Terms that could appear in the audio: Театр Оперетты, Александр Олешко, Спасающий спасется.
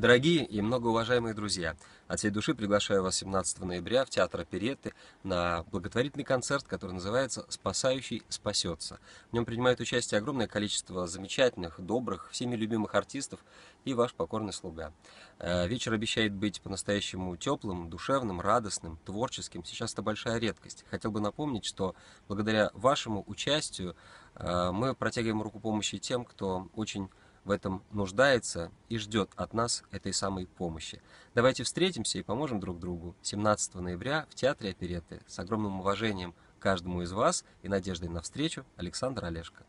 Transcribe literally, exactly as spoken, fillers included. Дорогие и многоуважаемые друзья, от всей души приглашаю вас семнадцатого ноября в Театр Оперетты на благотворительный концерт, который называется «Спасающий спасется». В нем принимает участие огромное количество замечательных, добрых, всеми любимых артистов и ваш покорный слуга. Вечер обещает быть по-настоящему теплым, душевным, радостным, творческим. Сейчас это большая редкость. Хотел бы напомнить, что благодаря вашему участию мы протягиваем руку помощи тем, кто очень в этом нуждается и ждет от нас этой самой помощи. Давайте встретимся и поможем друг другу семнадцатого ноября в Театре Оперетты. С огромным уважением к каждому из вас и надеждой на встречу, Александр Олешко.